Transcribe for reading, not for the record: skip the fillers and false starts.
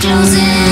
Closing.